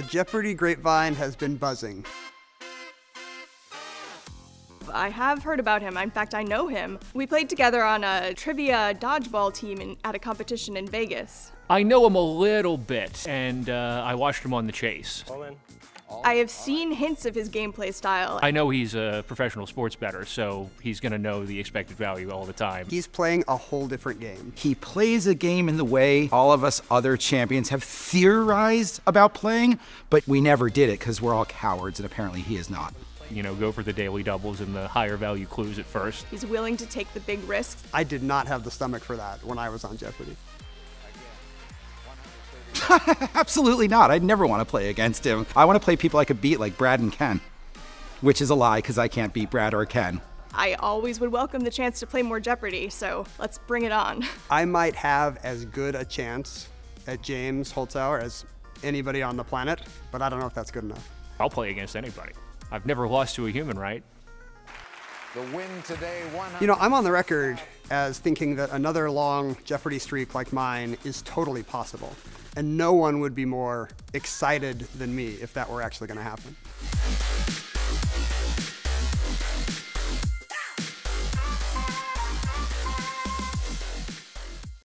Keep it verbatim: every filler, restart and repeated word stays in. the Jeopardy! Grapevine has been buzzing. I have heard about him. In fact, I know him. We played together on a trivia dodgeball team in, at a competition in Vegas. I know him a little bit, and uh, I watched him on The Chase. All in. All I have seen right. hints of his gameplay style. I know he's a professional sports bettor, so he's going to know the expected value all the time. He's playing a whole different game. He plays a game in the way all of us other champions have theorized about playing, but we never did it because we're all cowards, and apparently he is not. You know, go for the daily doubles and the higher value clues at first. He's willing to take the big risks. I did not have the stomach for that when I was on Jeopardy! Absolutely not. I'd never want to play against him. I want to play people I could beat, like Brad and Ken, which is a lie because I can't beat Brad or Ken. I always would welcome the chance to play more Jeopardy, so let's bring it on. I might have as good a chance at James Holzhauer as anybody on the planet, but I don't know if that's good enough. I'll play against anybody. I've never lost to a human, right? The win today, you know, I'm on the record as thinking that another long Jeopardy! Streak like mine is totally possible. And no one would be more excited than me if that were actually going to happen.